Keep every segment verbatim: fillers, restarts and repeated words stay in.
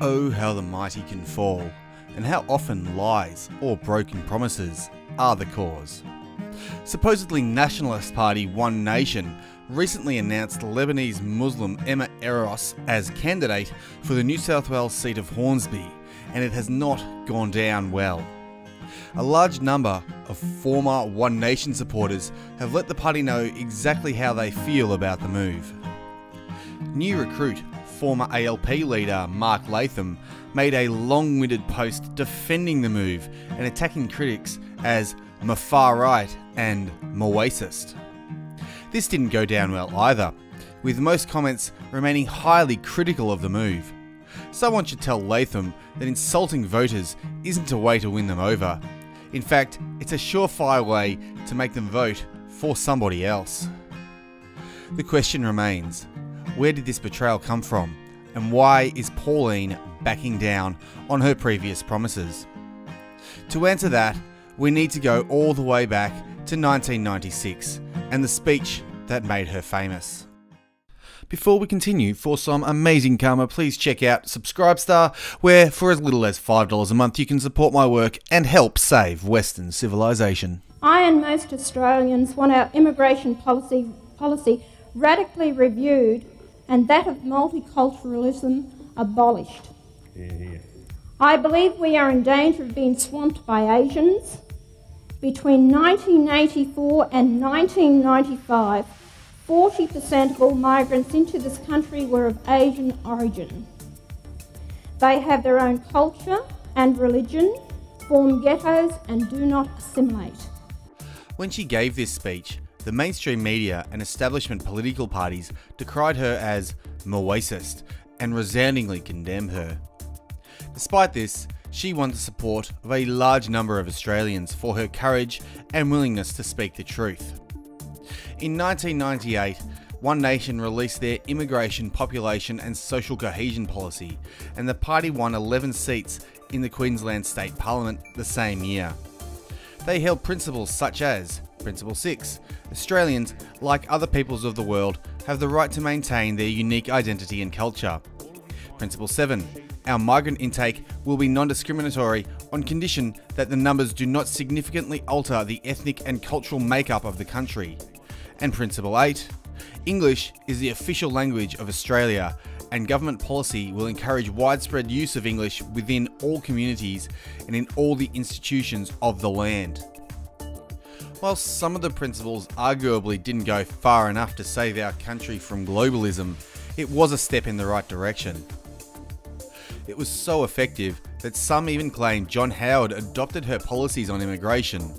Oh, how the mighty can fall, and how often lies or broken promises are the cause. Supposedly nationalist party One Nation recently announced Lebanese Muslim Emma Eros as candidate for the New South Wales seat of Hornsby, and it has not gone down well. A large number of former One Nation supporters have let the party know exactly how they feel about the move. New recruit, former A L P leader Mark Latham made a long-winded post defending the move and attacking critics as far-right and Moasist. This didn't go down well either, with most comments remaining highly critical of the move. Someone should tell Latham that insulting voters isn't a way to win them over. In fact, it's a surefire way to make them vote for somebody else. The question remains, where did this betrayal come from, and why is Pauline backing down on her previous promises? To answer that, we need to go all the way back to nineteen ninety-six and the speech that made her famous. Before we continue, for some amazing karma, please check out SubscribeStar, where for as little as five dollars a month you can support my work and help save Western civilization. I and most Australians want our immigration policy, policy radically reviewed and that of multiculturalism abolished. Yeah, yeah. I believe we are in danger of being swamped by Asians. Between nineteen eighty-four and nineteen ninety-five, forty percent of all migrants into this country were of Asian origin. They have their own culture and religion, form ghettos and do not assimilate. When she gave this speech, the mainstream media and establishment political parties decried her as Moasist and resoundingly condemned her. Despite this, she won the support of a large number of Australians for her courage and willingness to speak the truth. In nineteen ninety-eight, One Nation released their Immigration, Population and Social Cohesion Policy, and the party won eleven seats in the Queensland State Parliament the same year. They held principles such as Principle six, Australians, like other peoples of the world, have the right to maintain their unique identity and culture. Principle seven, our migrant intake will be non-discriminatory on condition that the numbers do not significantly alter the ethnic and cultural makeup of the country. And Principle eight, English is the official language of Australia, and government policy will encourage widespread use of English within all communities and in all the institutions of the land. While some of the principles arguably didn't go far enough to save our country from globalism, it was a step in the right direction. It was so effective that some even claim John Howard adopted her policies on immigration,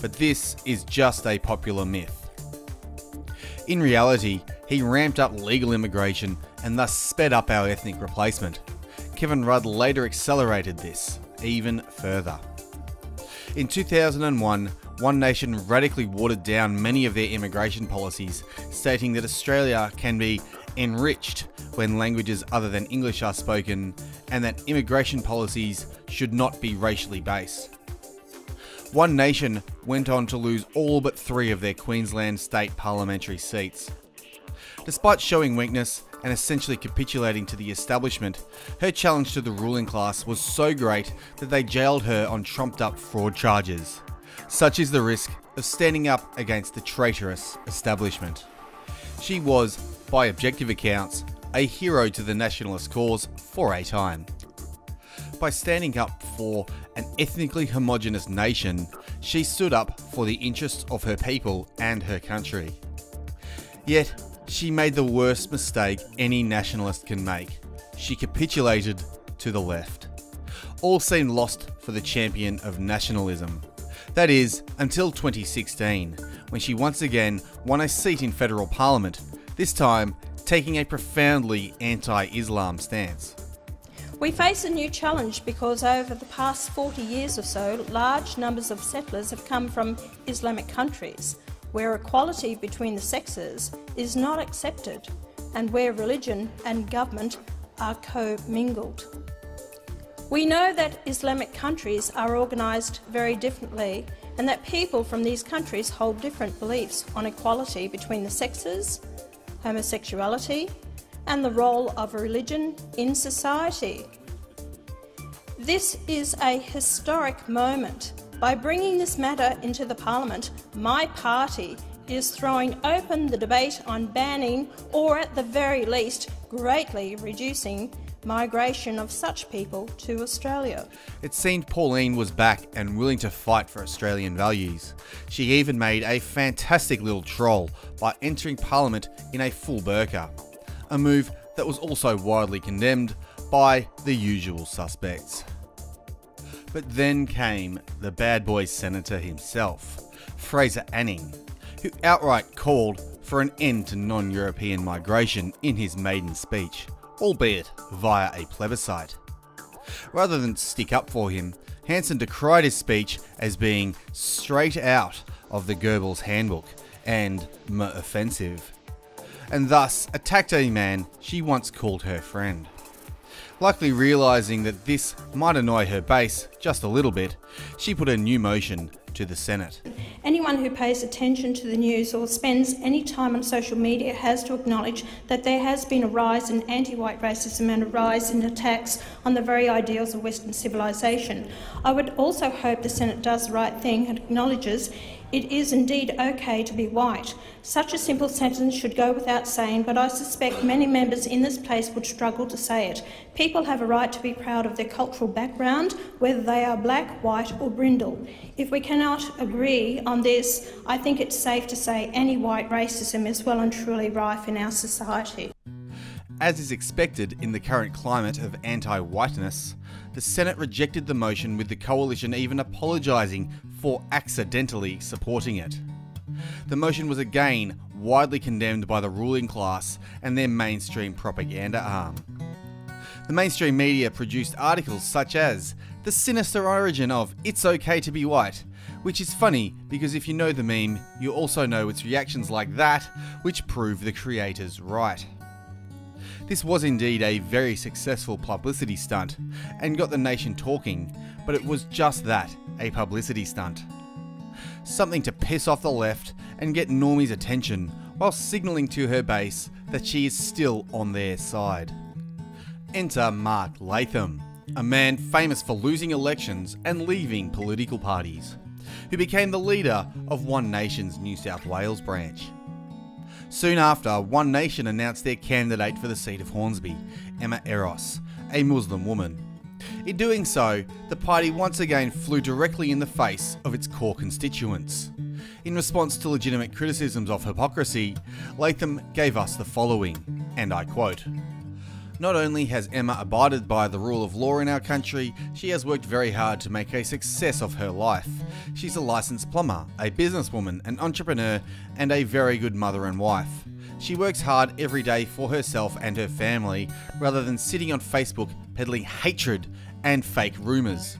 but this is just a popular myth. In reality, he ramped up legal immigration and thus sped up our ethnic replacement. Kevin Rudd later accelerated this even further. In two thousand one, One Nation radically watered down many of their immigration policies, stating that Australia can be enriched when languages other than English are spoken, and that immigration policies should not be racially based. One Nation went on to lose all but three of their Queensland state parliamentary seats. Despite showing weakness and essentially capitulating to the establishment, her challenge to the ruling class was so great that they jailed her on trumped-up fraud charges. Such is the risk of standing up against the traitorous establishment. She was, by objective accounts, a hero to the nationalist cause for a time. By standing up for an ethnically homogenous nation, she stood up for the interests of her people and her country. Yet, she made the worst mistake any nationalist can make. She capitulated to the left. All seemed lost for the champion of nationalism. That is, until twenty sixteen, when she once again won a seat in federal parliament, this time taking a profoundly anti-Islam stance. We face a new challenge because over the past forty years or so, large numbers of settlers have come from Islamic countries, where equality between the sexes is not accepted and where religion and government are co-mingled. We know that Islamic countries are organised very differently and that people from these countries hold different beliefs on equality between the sexes, homosexuality, and the role of religion in society. This is a historic moment. By bringing this matter into the Parliament, my party is throwing open the debate on banning, or at the very least, greatly reducing migration of such people to Australia. It seemed Pauline was back and willing to fight for Australian values. She even made a fantastic little troll by entering Parliament in a full burqa, a move that was also widely condemned by the usual suspects. But then came the bad boy senator himself, Fraser Anning, who outright called for an end to non-European migration in his maiden speech, albeit via a plebiscite. Rather than stick up for him, Hanson decried his speech as being straight out of the Goebbels handbook and offensive, and thus attacked a man she once called her friend. Likely realising that this might annoy her base just a little bit, she put a new motion to the Senate. Anyone who pays attention to the news or spends any time on social media has to acknowledge that there has been a rise in anti-white racism and a rise in attacks on the very ideals of Western civilisation. I would also hope the Senate does the right thing and acknowledges it is indeed okay to be white. Such a simple sentence should go without saying, but I suspect many members in this place would struggle to say it. People have a right to be proud of their cultural background, whether they are black, white or brindle. If we cannot agree on this, I think it's safe to say any white racism is well and truly rife in our society. As is expected in the current climate of anti-whiteness, the Senate rejected the motion, with the Coalition even apologising for accidentally supporting it. The motion was again widely condemned by the ruling class and their mainstream propaganda arm. The mainstream media produced articles such as "The Sinister Origin of It's Okay to Be White," which is funny because if you know the meme, you also know its reactions like that, which prove the creators right. This was indeed a very successful publicity stunt and got the nation talking, but it was just that, a publicity stunt. Something to piss off the left and get Normie's attention while signalling to her base that she is still on their side. Enter Mark Latham, a man famous for losing elections and leaving political parties, who became the leader of One Nation's New South Wales branch. Soon after, One Nation announced their candidate for the seat of Hornsby, Emma Eros, a Muslim woman. In doing so, the party once again flew directly in the face of its core constituents. In response to legitimate criticisms of hypocrisy, Latham gave us the following, and I quote, "Not only has Emma abided by the rule of law in our country, she has worked very hard to make a success of her life. She's a licensed plumber, a businesswoman, an entrepreneur, and a very good mother and wife. She works hard every day for herself and her family, rather than sitting on Facebook peddling hatred and fake rumours.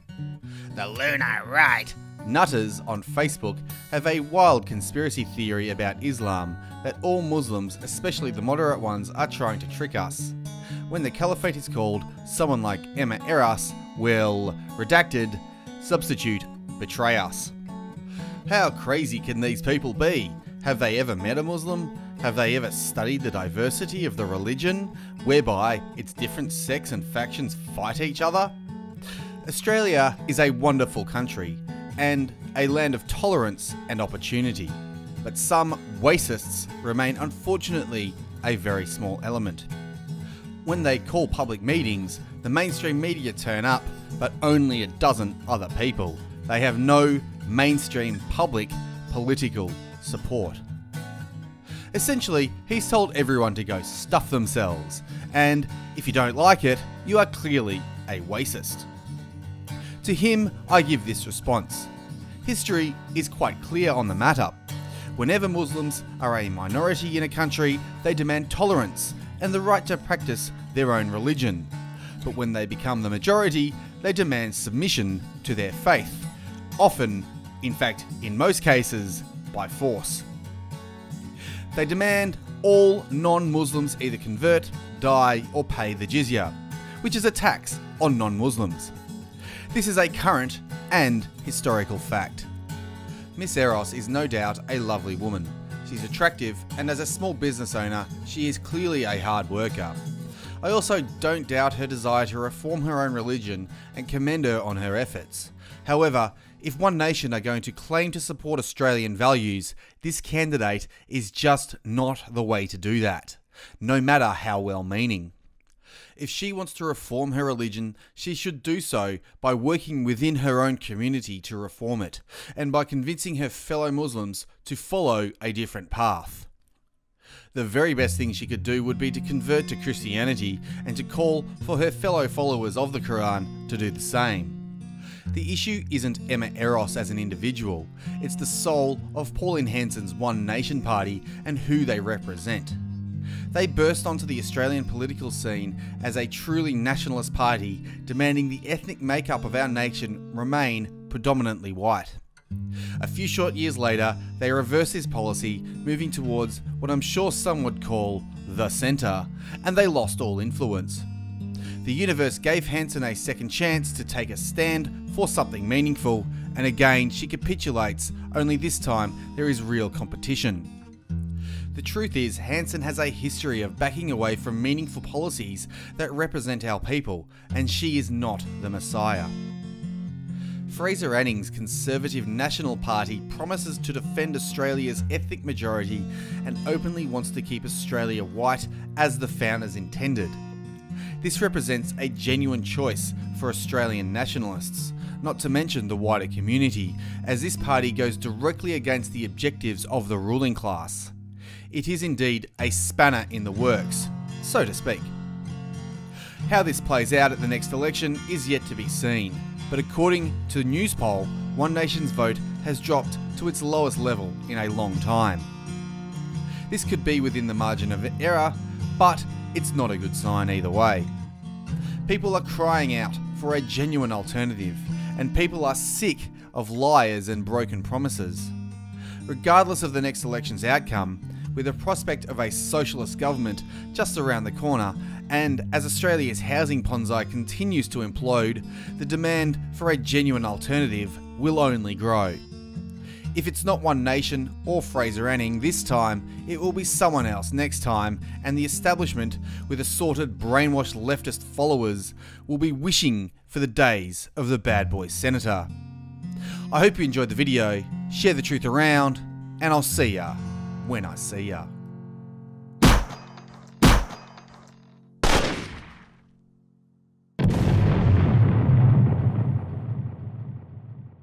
The lunar right nutters on Facebook have a wild conspiracy theory about Islam that all Muslims, especially the moderate ones, are trying to trick us. When the caliphate is called, someone like Emma Eros will, redacted, substitute, betray us. How crazy can these people be? Have they ever met a Muslim? Have they ever studied the diversity of the religion, whereby its different sects and factions fight each other? Australia is a wonderful country, and a land of tolerance and opportunity, but some waists remain unfortunately a very small element. When they call public meetings, the mainstream media turn up, but only a dozen other people. They have no mainstream public political support." Essentially, he's told everyone to go stuff themselves, and if you don't like it, you are clearly a waist. To him, I give this response. History is quite clear on the matter. Whenever Muslims are a minority in a country, they demand tolerance and the right to practice their own religion. But when they become the majority, they demand submission to their faith, often, in fact in most cases, by force. They demand all non-Muslims either convert, die or pay the jizya, which is a tax on non-Muslims. This is a current and historical fact. Miss Eros is no doubt a lovely woman. She's attractive, and as a small business owner, she is clearly a hard worker. I I also don't doubt her desire to reform her own religion and commend her on her efforts. However, if One Nation are going to claim to support Australian values, this candidate is just not the way to do that, no matter how well-meaning. If she wants to reform her religion, she should do so by working within her own community to reform it, and by convincing her fellow Muslims to follow a different path. The very best thing she could do would be to convert to Christianity and to call for her fellow followers of the Quran to do the same. The issue isn't Emma Eros as an individual, it's the soul of Pauline Hanson's One Nation party and who they represent. They burst onto the Australian political scene as a truly nationalist party, demanding the ethnic makeup of our nation remain predominantly white. A few short years later, they reverse this policy, moving towards what I'm sure some would call the centre, and they lost all influence. The universe gave Hanson a second chance to take a stand for something meaningful, and again she capitulates, only this time there is real competition. The truth is, Hanson has a history of backing away from meaningful policies that represent our people, and she is not the Messiah. Fraser Anning's Conservative National Party promises to defend Australia's ethnic majority and openly wants to keep Australia white as the founders intended. This represents a genuine choice for Australian nationalists, not to mention the wider community, as this party goes directly against the objectives of the ruling class. It is indeed a spanner in the works, so to speak. How this plays out at the next election is yet to be seen, but according to the news poll, One Nation's vote has dropped to its lowest level in a long time. This could be within the margin of error, but it's not a good sign either way. People are crying out for a genuine alternative, and people are sick of liars and broken promises. Regardless of the next election's outcome, with the prospect of a socialist government just around the corner, and as Australia's housing bonsai continues to implode, the demand for a genuine alternative will only grow. If it's not One Nation or Fraser Anning this time, it will be someone else next time, and the establishment, with assorted brainwashed leftist followers, will be wishing for the days of the bad boy senator. I hope you enjoyed the video, share the truth around, and I'll see ya when I see ya.